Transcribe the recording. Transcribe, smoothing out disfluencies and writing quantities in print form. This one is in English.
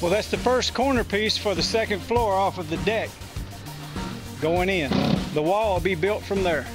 Well, that's the first corner piece for the second floor off of the deck going in. The wall will be built from there.